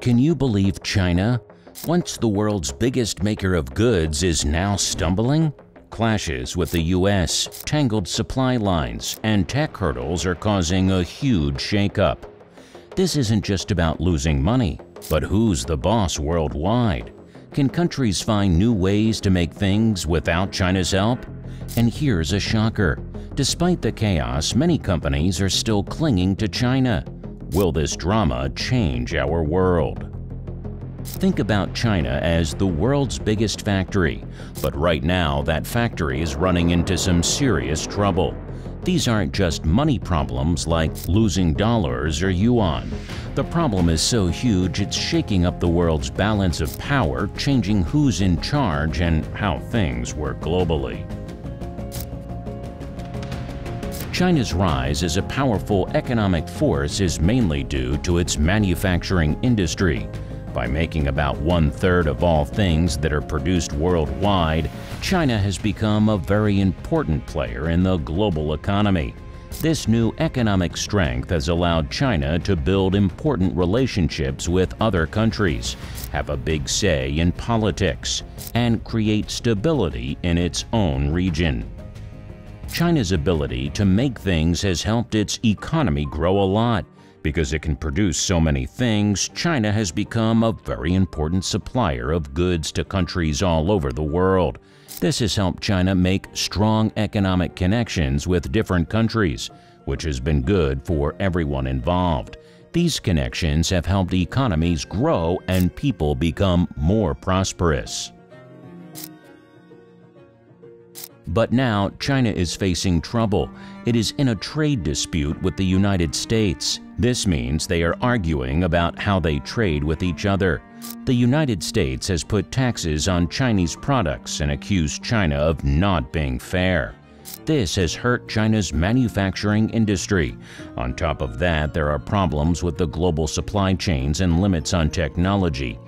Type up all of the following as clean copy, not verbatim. Can you believe China, once the world's biggest maker of goods, is now stumbling? Clashes with the US, tangled supply lines, and tech hurdles are causing a huge shakeup. This isn't just about losing money, but who's the boss worldwide? Can countries find new ways to make things without China's help? And here's a shocker. Despite the chaos, many companies are still clinging to China. Will this drama change our world? Think about China as the world's biggest factory, but right now that factory is running into some serious trouble. These aren't just money problems like losing dollars or yuan. The problem is so huge it's shaking up the world's balance of power, changing who's in charge and how things work globally. China's rise as a powerful economic force is mainly due to its manufacturing industry. By making about one-third of all things that are produced worldwide, China has become a very important player in the global economy. This new economic strength has allowed China to build important relationships with other countries, have a big say in politics, and create stability in its own region. China's ability to make things has helped its economy grow a lot. Because it can produce so many things, China has become a very important supplier of goods to countries all over the world. This has helped China make strong economic connections with different countries, which has been good for everyone involved. These connections have helped economies grow and people become more prosperous. But now China is facing trouble. It is in a trade dispute with the United States. This means they are arguing about how they trade with each other. The United States has put taxes on Chinese products and accused China of not being fair. This has hurt China's manufacturing industry. On top of that, there are problems with the global supply chains and limits on technology.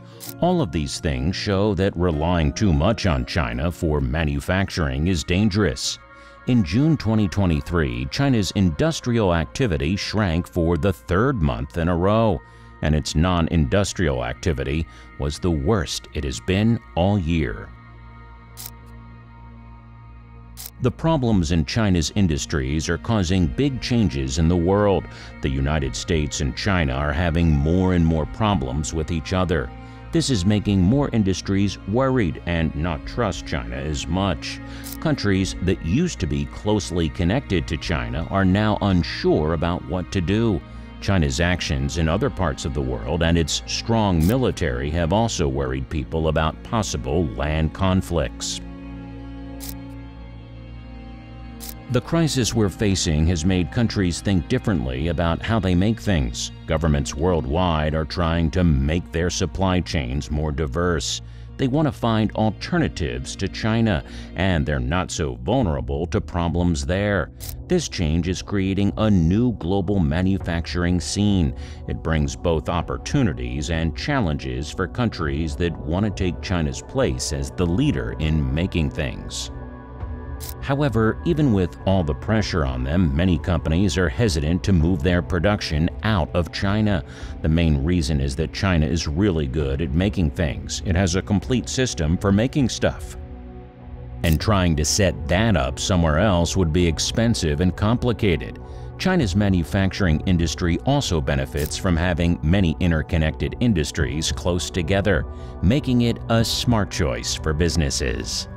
All of these things show that relying too much on China for manufacturing is dangerous. In June 2023, China's industrial activity shrank for the third month in a row, and its non-industrial activity was the worst it has been all year. The problems in China's industries are causing big changes in the world. The United States and China are having more and more problems with each other. This is making more industries worried and not trust China as much. Countries that used to be closely connected to China are now unsure about what to do. China's actions in other parts of the world and its strong military have also worried people about possible land conflicts. The crisis we're facing has made countries think differently about how they make things. Governments worldwide are trying to make their supply chains more diverse. They want to find alternatives to China, and they're not so vulnerable to problems there. This change is creating a new global manufacturing scene. It brings both opportunities and challenges for countries that want to take China's place as the leader in making things. However, even with all the pressure on them, many companies are hesitant to move their production out of China. The main reason is that China is really good at making things. It has a complete system for making stuff. And trying to set that up somewhere else would be expensive and complicated. China's manufacturing industry also benefits from having many interconnected industries close together, making it a smart choice for businesses.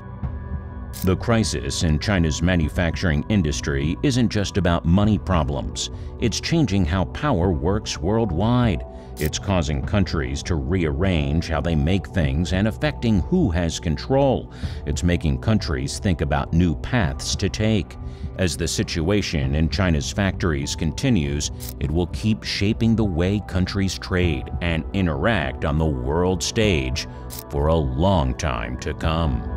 The crisis in China's manufacturing industry isn't just about money problems. It's changing how power works worldwide. It's causing countries to rearrange how they make things and affecting who has control. It's making countries think about new paths to take. As the situation in China's factories continues, it will keep shaping the way countries trade and interact on the world stage for a long time to come.